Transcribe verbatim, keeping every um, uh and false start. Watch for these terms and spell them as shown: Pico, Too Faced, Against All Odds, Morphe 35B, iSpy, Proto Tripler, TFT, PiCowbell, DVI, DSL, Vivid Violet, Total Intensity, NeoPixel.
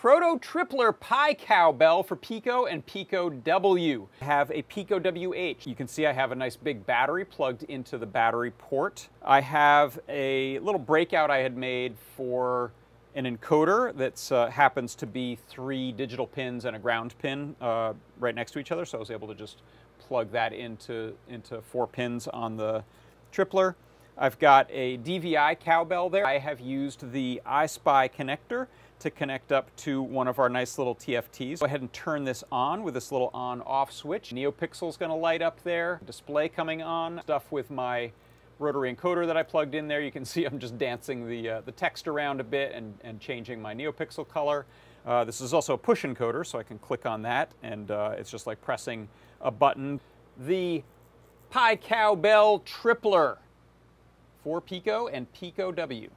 Proto Tripler PiCowbell for Pico and Pico W. I have a Pico W H. You can see I have a nice big battery plugged into the battery port. I have a little breakout I had made for an encoder that uh, happens to be three digital pins and a ground pin uh, right next to each other, so I was able to just plug that into, into four pins on the tripler. I've got a D V I cowbell there. I have used the iSpy connector to connect up to one of our nice little T F Ts. Go ahead and turn this on with this little on-off switch. NeoPixel's gonna light up there. Display coming on. Stuff with my rotary encoder that I plugged in there. You can see I'm just dancing the, uh, the text around a bit and, and changing my NeoPixel color. Uh, this is also a push encoder, so I can click on that, and uh, it's just like pressing a button. The PiCowbell Tripler for Pico and Pico W.